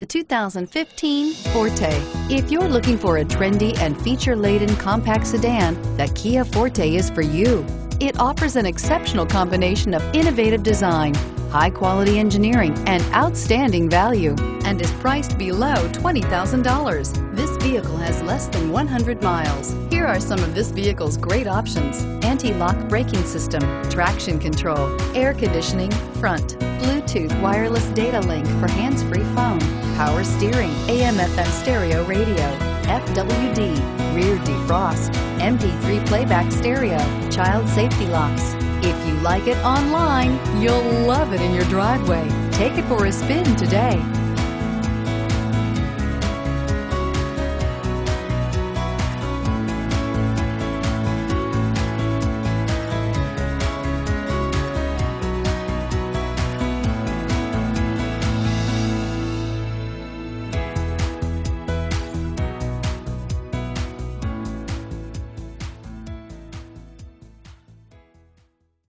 The 2015 Forte. If you're looking for a trendy and feature-laden compact sedan, the Kia Forte is for you. It offers an exceptional combination of innovative design, high-quality engineering, and outstanding value, and is priced below $20,000. This vehicle has less than 100 miles. Here are some of this vehicle's great options: anti-lock braking system, traction control, air conditioning, front, Bluetooth wireless data link for hands-free phone, power steering, AM/FM stereo radio, FWD, rear defrost, MP3 playback stereo, child safety locks. If you like it online, you'll love it in your driveway. Take it for a spin today.